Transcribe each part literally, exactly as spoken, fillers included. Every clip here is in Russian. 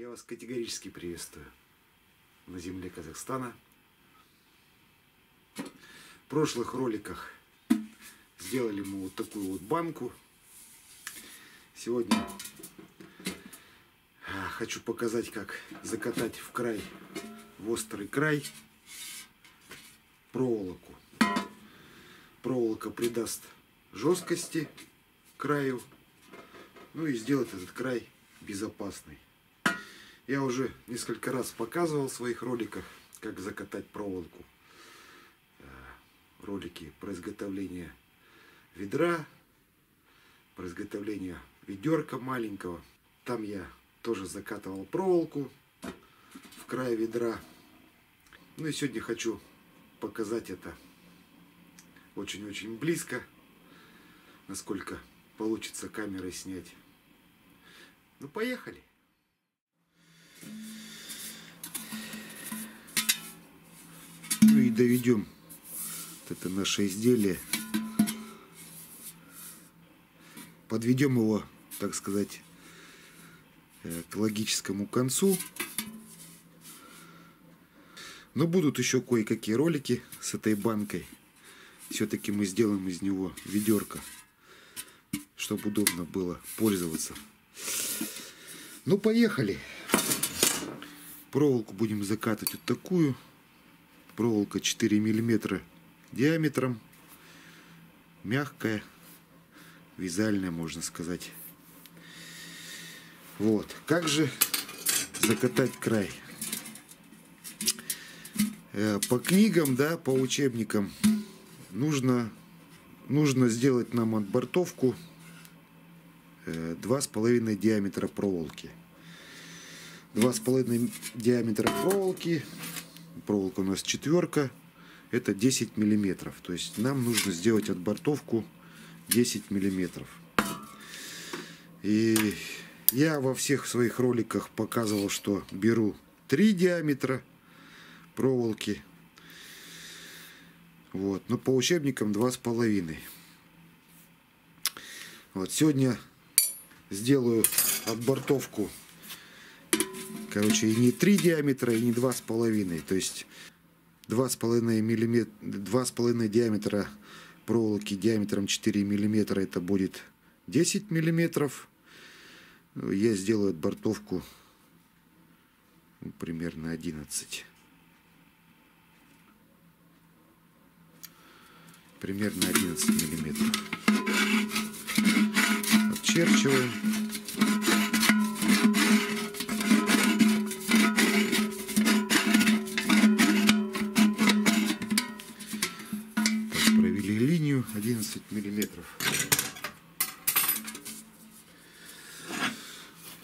Я вас категорически приветствую на земле Казахстана. В прошлых роликах сделали мы вот такую вот банку. Сегодня хочу показать, как закатать в край, в острый край проволоку. Проволока придаст жесткости краю, ну и сделает этот край безопасный. Я уже несколько раз показывал в своих роликах, как закатать проволоку. Ролики про изготовление ведра, про изготовление ведерка маленького. Там я тоже закатывал проволоку в край ведра. Ну и сегодня хочу показать это очень-очень близко, насколько получится камерой снять. Ну, поехали! Ну и доведем вот это наше изделие. Подведем его, так сказать, к логическому концу. Но будут еще кое-какие ролики с этой банкой. Все-таки мы сделаем из него ведерко, чтобы удобно было пользоваться. Ну, поехали! Проволоку будем закатывать вот такую. Проволока четыре миллиметра диаметром. Мягкая, вязальная, можно сказать. Вот. Как же закатать край? По книгам, да, по учебникам нужно, нужно сделать нам отбортовку два с половиной диаметра проволоки. два с половиной диаметра проволоки. Проволока у нас четверка. Это десять миллиметров. То есть нам нужно сделать отбортовку десять миллиметров. И я во всех своих роликах показывал, что беру три диаметра проволоки. Вот. Но по учебникам два с половиной. Вот. Сегодня сделаю отбортовку. Короче, и не три диаметра, и не два с половиной. То есть два с половиной диаметра проволоки диаметром четыре миллиметра, это будет десять миллиметров. Я сделаю отбортовку примерно одиннадцать. Примерно одиннадцать миллиметров. Отчерчиваем. одиннадцать миллиметров.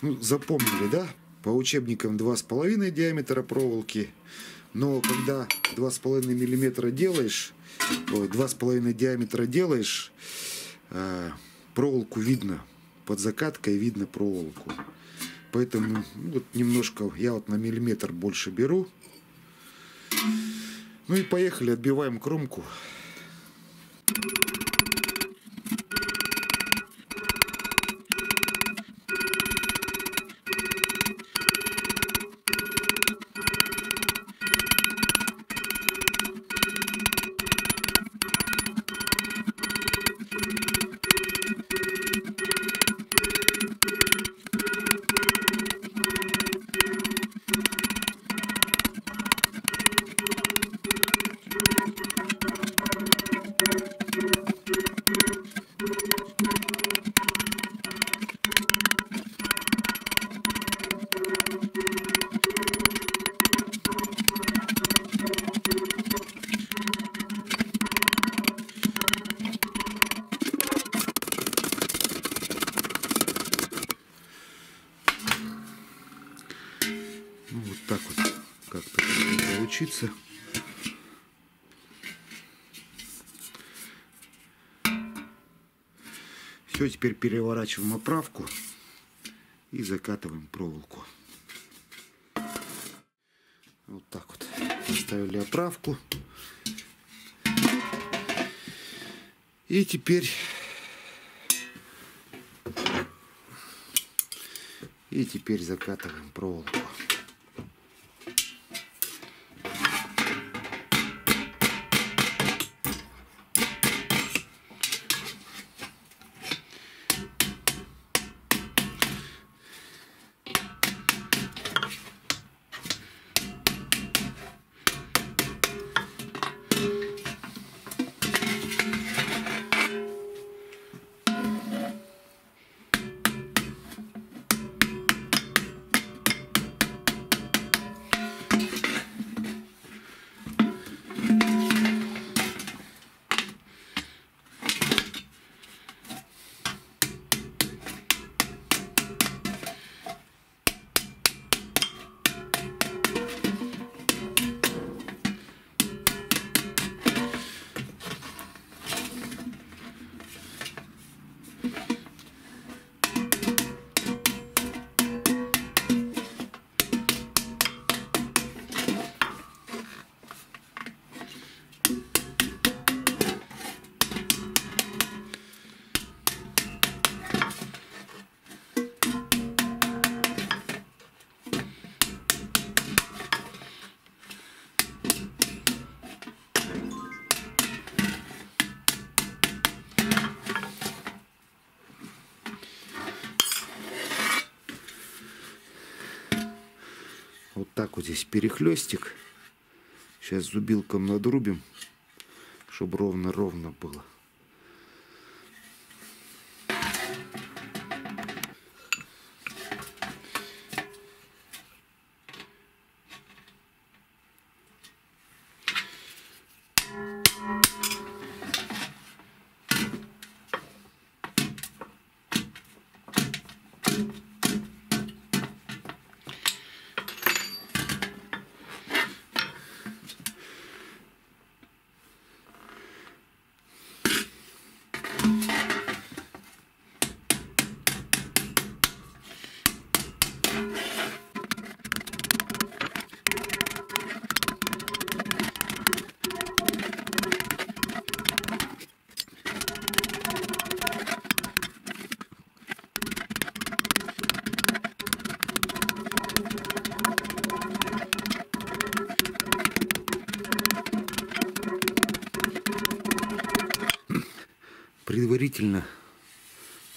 Ну, запомнили, да? По учебникам два с половиной диаметра проволоки. Но когда два с половиной миллиметра делаешь, два с половиной диаметра делаешь, проволоку видно. Под закаткой видно проволоку. Поэтому ну, вот немножко, я вот на миллиметр больше беру. Ну и поехали, отбиваем кромку. Получится. Все, теперь переворачиваем оправку и закатываем проволоку. Вот так вот поставили оправку. И теперь И теперь закатываем проволоку. Вот так вот здесь перехлестик. Сейчас зубилком надрубим, чтобы ровно-ровно было. Предварительно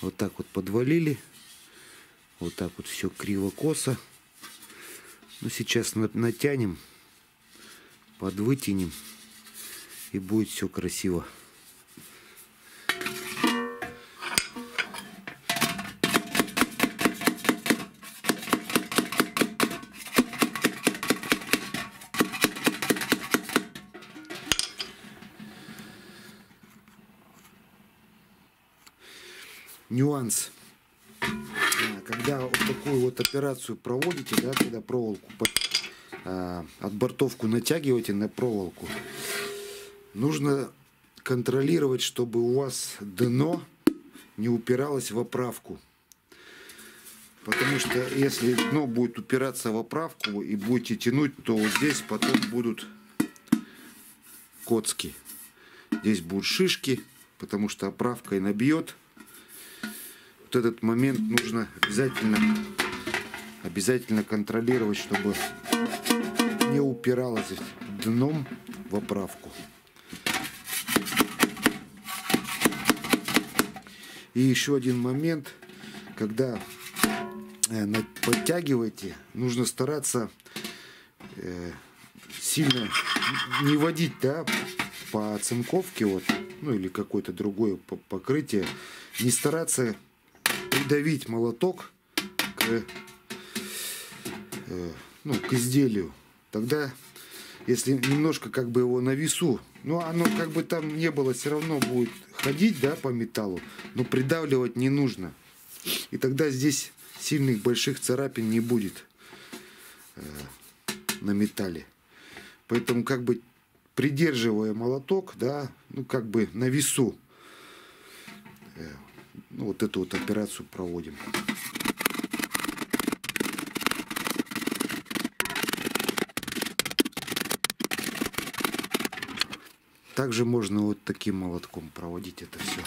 вот так вот подвалили, вот так вот все криво-косо. Ну, сейчас натянем, подвытянем, и будет все красиво. Нюанс. Когда вот такую вот операцию проводите, да, когда проволоку под, а, отбортовку натягиваете на проволоку, нужно контролировать, чтобы у вас дно не упиралось в оправку. Потому что если дно будет упираться в оправку и будете тянуть, то вот здесь потом будут коцки. Здесь будут шишки, потому что оправкой набьет. Вот этот момент нужно обязательно, обязательно контролировать, чтобы не упиралось дном в оправку. И еще один момент, когда подтягиваете, нужно стараться сильно не водить, да, по оцинковке, вот, ну или какое-то другое покрытие, не стараться придавить молоток к, ну, к изделию. Тогда, если немножко как бы его на весу, ну оно как бы там не было, все равно будет ходить, да, по металлу, но придавливать не нужно. И тогда здесь сильных больших царапин не будет э, на металле. Поэтому как бы придерживая молоток, да, ну как бы на весу, э, ну, вот эту вот операцию проводим. Также можно вот таким молотком проводить это все.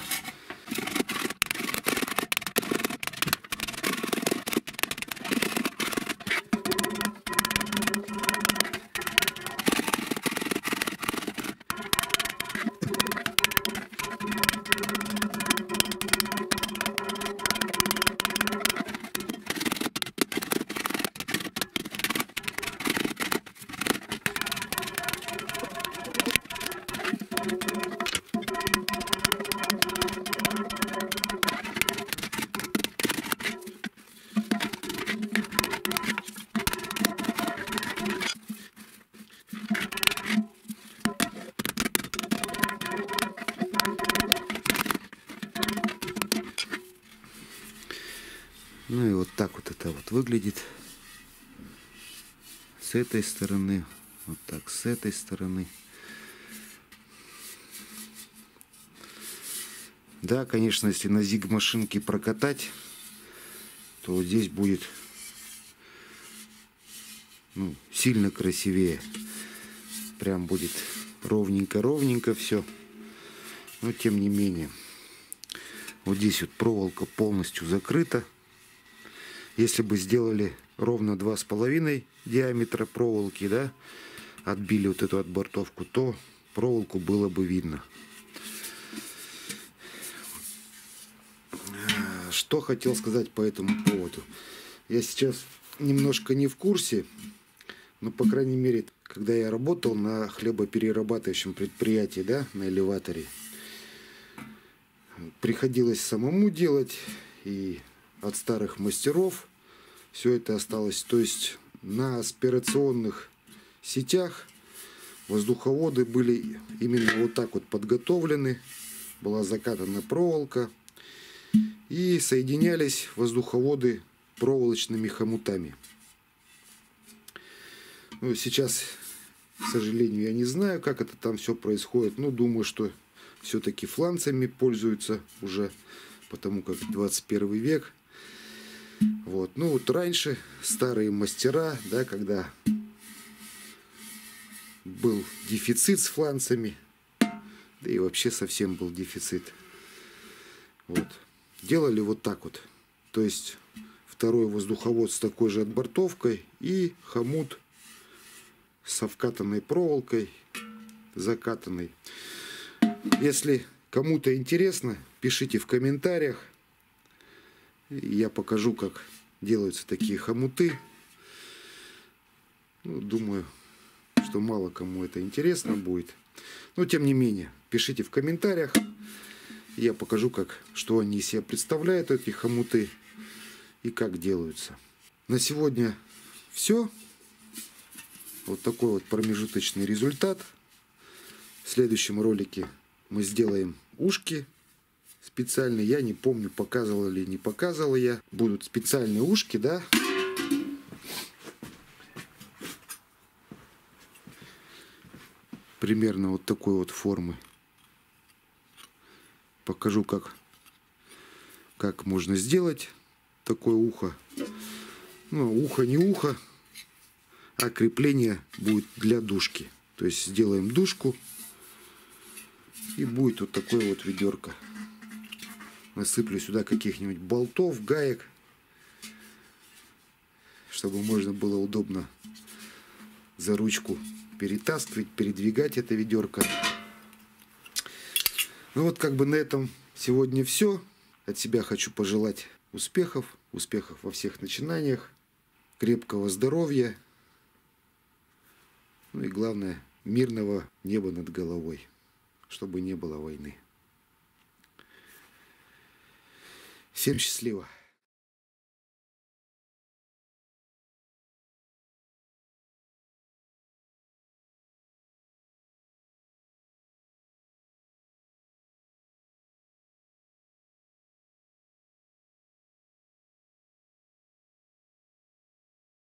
Ну и вот так вот это вот выглядит. С этой стороны, вот так с этой стороны. Да, конечно, если на зиг-машинке прокатать, то вот здесь будет, ну, сильно красивее. Прям будет ровненько-ровненько все. Но тем не менее. Вот здесь вот проволока полностью закрыта. Если бы сделали ровно два с половиной диаметра проволоки, да, отбили вот эту отбортовку, то проволоку было бы видно. Что хотел сказать по этому поводу. Я сейчас немножко не в курсе, но, по крайней мере, когда я работал на хлебоперерабатывающем предприятии, да, на элеваторе, приходилось самому делать, и от старых мастеров все это осталось. То есть на аспирационных сетях воздуховоды были именно вот так вот подготовлены. Была закатана проволока. И соединялись воздуховоды проволочными хомутами. Ну, сейчас, к сожалению, я не знаю, как это там все происходит. Но думаю, что все-таки фланцами пользуются уже, потому как двадцать первый век. Вот. Ну вот раньше старые мастера, да, когда был дефицит с фланцами, да и вообще совсем был дефицит, вот, делали вот так вот. То есть второй воздуховод с такой же отбортовкой и хомут со вкатанной проволокой, закатанной. Если кому-то интересно, пишите в комментариях. Я покажу, как делаются такие хомуты. Ну, думаю, что мало кому это интересно будет. Но, тем не менее, пишите в комментариях. Я покажу, как, что они из себя представляют, эти хомуты, и как делаются. На сегодня все. Вот такой вот промежуточный результат. В следующем ролике мы сделаем ушки. Специально, я не помню, показывал или не показывал я. Будут специальные ушки, да. Примерно вот такой вот формы. Покажу, как, как можно сделать такое ухо. Ну, ухо не ухо, а крепление будет для дужки. То есть сделаем дужку, и будет вот такое вот ведерко. Насыплю сюда каких-нибудь болтов, гаек, чтобы можно было удобно за ручку перетаскивать, передвигать это ведерко. Ну вот как бы на этом сегодня все. От себя хочу пожелать успехов, успехов во всех начинаниях, крепкого здоровья, ну и главное, мирного неба над головой, чтобы не было войны. Всем счастливо!